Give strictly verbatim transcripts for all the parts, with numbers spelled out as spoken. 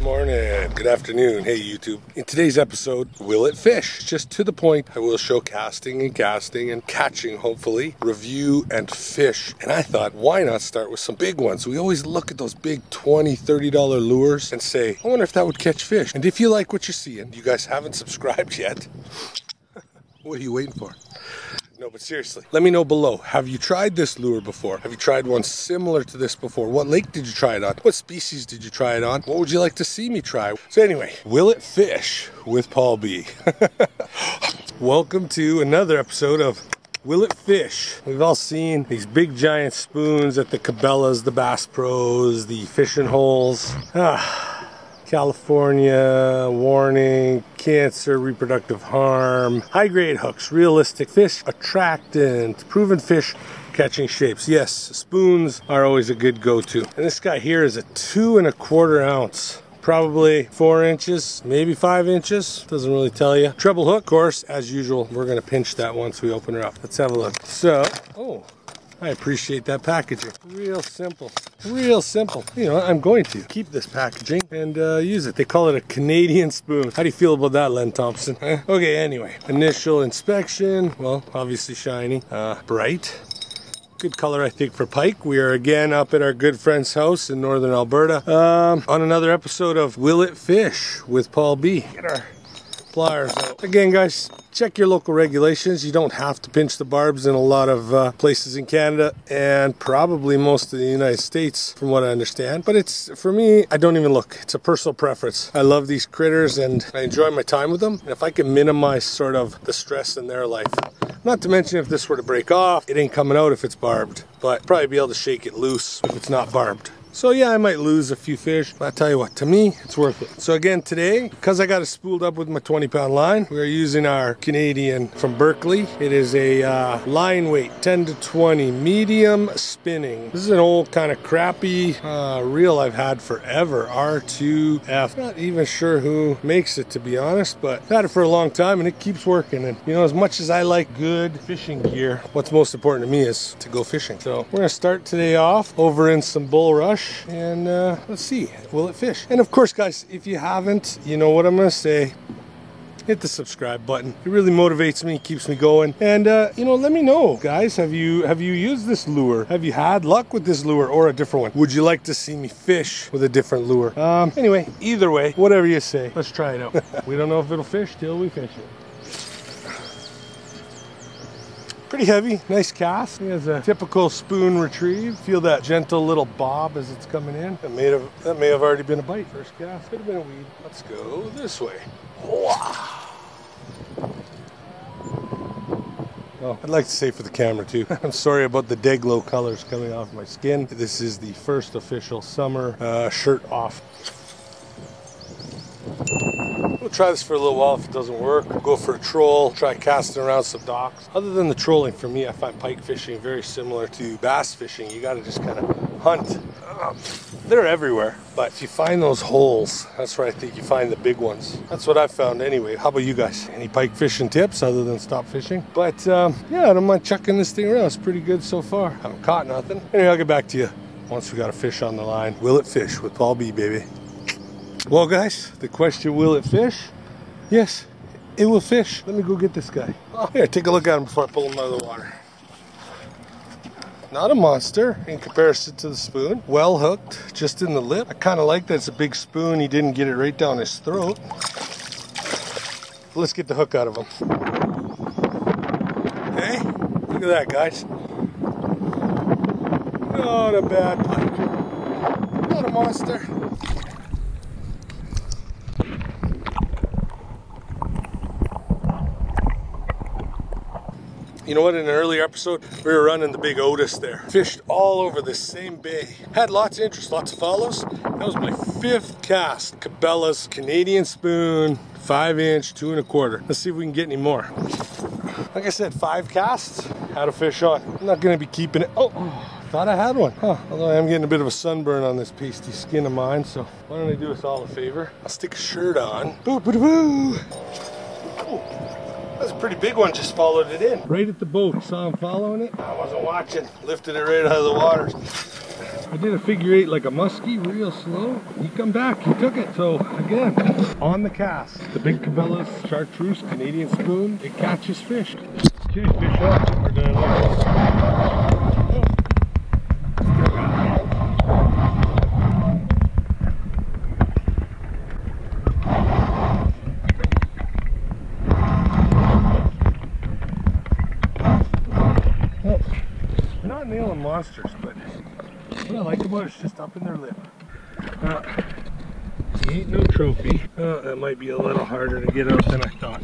Good morning, good afternoon, hey YouTube. In today's episode, will it fish? Just to the point, I will show casting and casting and catching, hopefully, review and fish. And I thought, why not start with some big ones? We always look at those big twenty, thirty dollar lures and say, I wonder if that would catch fish. And if you like what you're seeing, you guys haven't subscribed yet, what are you waiting for? No, but seriously, let me know below. Have you tried this lure before? Have you tried one similar to this before? What lake did you try it on? What species did you try it on? What would you like to see me try? So anyway, will it fish with Paul B? Welcome to another episode of Will It Fish? We've all seen these big giant spoons at the Cabela's, the Bass Pros, the fishing holes. Ah. California, warning, cancer, reproductive harm, high-grade hooks, realistic fish, attractant, proven fish, catching shapes. Yes, spoons are always a good go-to. And this guy here is a two and a quarter ounce. Probably four inches, maybe five inches. Doesn't really tell you. Treble hook, of course, as usual. We're gonna pinch that once we open her up. Let's have a look. So, oh. I appreciate that packaging. Real simple, real simple. You know, I'm going to keep this packaging and uh, use it. They call it a Canadian spoon. How do you feel about that, Len Thompson? Eh? Okay, anyway, initial inspection. Well, obviously shiny, uh, bright. Good color, I think, for pike. We are again up at our good friend's house in northern Alberta um, on another episode of Will It Fish with Paul B. Get our pliers out. Again, guys, check your local regulations. You don't have to pinch the barbs in a lot of uh, places in Canada and probably most of the United States, from what I understand. But it's, for me, I don't even look. It's a personal preference. I love these critters and I enjoy my time with them. And if I can minimize sort of the stress in their life, not to mention if this were to break off, it ain't coming out if it's barbed, but probably be able to shake it loose if it's not barbed. So yeah, I might lose a few fish, but I tell you what, to me, it's worth it. So again, today, because I got it spooled up with my twenty pound line, we are using our Canadian from Berkeley. It is a uh, line weight, ten to twenty, medium spinning. This is an old kind of crappy uh, reel I've had forever, R two F. Not even sure who makes it, to be honest, but I've had it for a long time and it keeps working. And you know, as much as I like good fishing gear, what's most important to me is to go fishing. So we're gonna start today off over in some bull rush. And uh, let's see, will it fish? And of course, guys, if you haven't, you know what I'm gonna say, hit the subscribe button. It really motivates me, keeps me going. And uh, you know, let me know, guys, have you have you used this lure? Have you had luck with this lure or a different one? Would you like to see me fish with a different lure? Um, anyway, either way, whatever you say, let's try it out. We don't know if it'll fish till we fish it. Pretty heavy, nice cast. He has a typical spoon retrieve. Feel that gentle little bob as it's coming in. That may have, that may have already been a bite. First cast, could have been a weed. Let's go this way. Oh, I'd like to say for the camera too, I'm sorry about the Deglo colors coming off my skin. This is the first official summer uh, shirt off. We'll try this for a little while. If it doesn't work, we'll go for a troll, try casting around some docks. Other than the trolling, for me, I find pike fishing very similar to bass fishing. You gotta just kind of hunt. Um, they're everywhere, but if you find those holes, that's where I think you find the big ones. That's what I've found anyway. How about you guys? Any pike fishing tips other than stop fishing? But um, yeah, I don't mind chucking this thing around. It's pretty good so far. Haven't caught nothing. Anyway, I'll get back to you once we got a fish on the line. Will it fish with Paul B, baby? Well, guys, the question, will it fish? Yes, it will fish. Let me go get this guy. Oh, here, take a look at him before I pull him out of the water. Not a monster in comparison to the spoon. Well hooked, just in the lip. I kind of like that it's a big spoon. He didn't get it right down his throat. Let's get the hook out of him. Hey, look at that, guys. Not a bad pike. Not a monster. You know what, in an earlier episode, we were running the big Otis there. Fished all over the same bay. Had lots of interest, lots of follows. That was my fifth cast. Cabela's Canadian spoon, five inch, two and a quarter. Let's see if we can get any more. Like I said, five casts, had a fish on. I'm not gonna be keeping it. Oh, oh, thought I had one. Huh, although I am getting a bit of a sunburn on this pasty skin of mine, so why don't I do us all a favor? I'll stick a shirt on. Boo, boo, boo. That's a pretty big one, just followed it in. Right at the boat, saw him following it. I wasn't watching, lifted it right out of the water. I did a figure eight like a muskie, real slow. He come back, he took it. So again, on the cast, the big Cabela's chartreuse Canadian spoon, it catches fish. Okay, fish up. We're gonna look. We're not nailing monsters, but what I like about it is just up in their lip. Uh, he ain't no trophy. Oh, that might be a little harder to get out than I thought.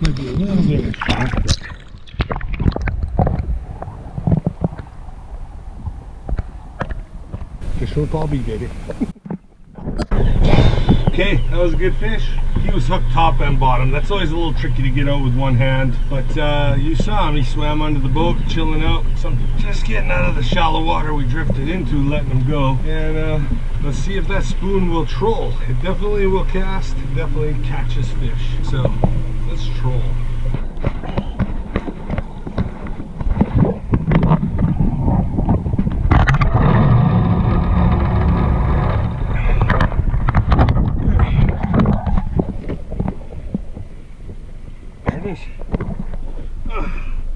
Might be a little bit of a shock. Fish with Bobby, baby. Okay, that was a good fish. He was hooked top and bottom. That's always a little tricky to get out with one hand. But uh, you saw him. He swam under the boat, chilling out. So I'm just getting out of the shallow water we drifted into, letting him go. And uh, let's see if that spoon will troll. It definitely will cast. It definitely catches fish. So let's troll.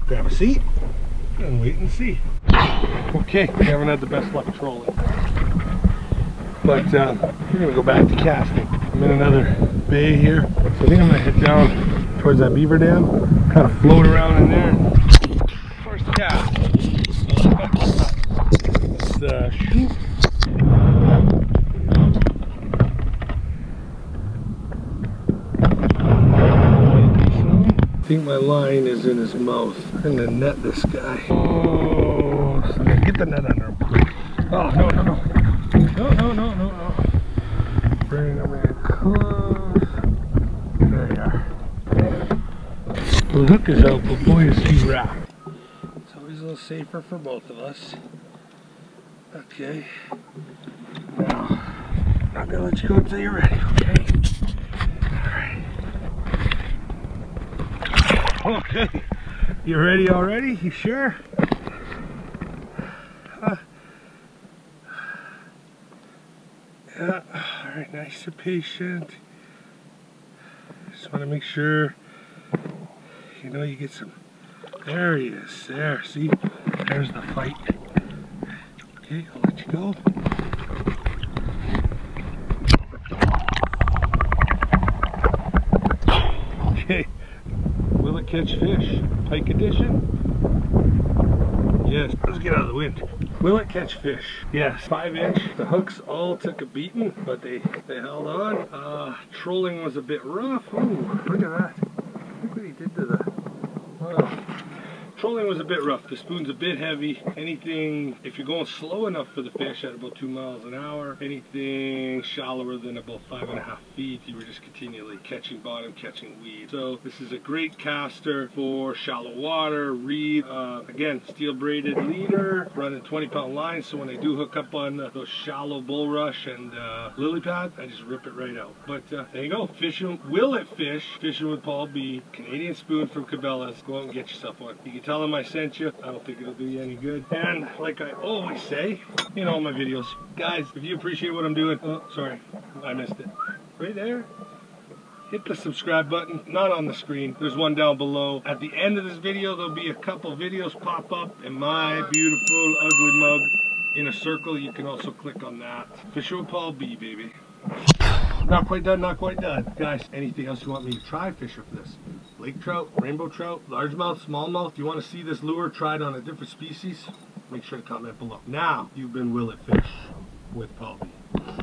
Grab a seat and wait and see. Okay, we haven't had the best luck trolling, but uh, we're gonna go back to casting. I'm in another bay here, so I think I'm gonna head down towards that beaver dam, kind of float around in there. First cast. Let's uh, shoot. I think my line is in his mouth. I'm gonna net this guy. Oh, so get the net under him. Oh, no, no, no. No, no, no, no, no. Bring him in close. There you are. The hook is out, but boy, is he wrapped. It's always a little safer for both of us. Okay. Now, I'm not gonna let you go until you're ready, okay? Okay, you ready already? You sure? Uh, yeah, alright, nice and patient. Just want to make sure, you know, you get some. There he is, there, see? There's the fight. Okay, I'll let you go. Okay. Will it catch fish? Pike edition? Yes. Let's get out of the wind. Will it catch fish? Yes. Five inch. The hooks all took a beating, but they, they held on. Uh, trolling was a bit rough. Ooh, look at that. Look what he did to the... Wow. Trolling was a bit rough. The spoon's a bit heavy. Anything, if you're going slow enough for the fish at about two miles an hour, anything shallower than about five and a half feet, you were just continually catching bottom, catching weed. So this is a great caster for shallow water, reed, uh, again, steel braided leader, running twenty pound lines. So when I do hook up on uh, those shallow bulrush and uh, lily pad, I just rip it right out. But uh, there you go. Fishing, will it fish? Fishing with Paul B. Canadian spoon from Cabela's. Go out and get yourself one. You can tell Tell them I sent you. I don't think it'll do you any good. And like I always say in all my videos, guys, if you appreciate what I'm doing, oh, sorry, I missed it. Right there. Hit the subscribe button, not on the screen. There's one down below. At the end of this video, there'll be a couple videos pop up in my beautiful ugly mug in a circle. You can also click on that. Fishing with Paul B, baby. Not quite done, not quite done. Guys, anything else you want me to try fishing for this? Lake trout, rainbow trout, largemouth, smallmouth. If you want to see this lure tried on a different species, make sure to comment below. Now, you've been Will It Fish with Paul B.